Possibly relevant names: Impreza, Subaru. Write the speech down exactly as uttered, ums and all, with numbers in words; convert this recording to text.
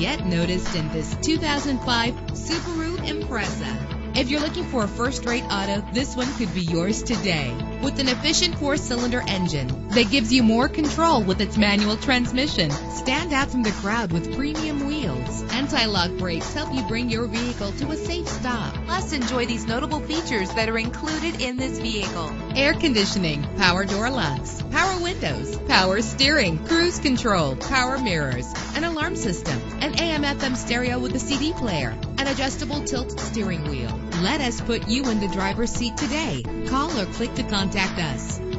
get noticed in this two thousand five Subaru Impreza. If you're looking for a first-rate auto, this one could be yours today. With an efficient four-cylinder engine that gives you more control with its manual transmission, stand out from the crowd with premium wheels. Anti-lock brakes help you bring your vehicle to a safe stop. Plus, enjoy these notable features that are included in this vehicle: air conditioning, power door locks, power windows, power steering, cruise control, power mirrors, an alarm system, an A M F M stereo with a C D player, an adjustable tilt steering wheel. Let us put you in the driver's seat today. Call or click to contact us.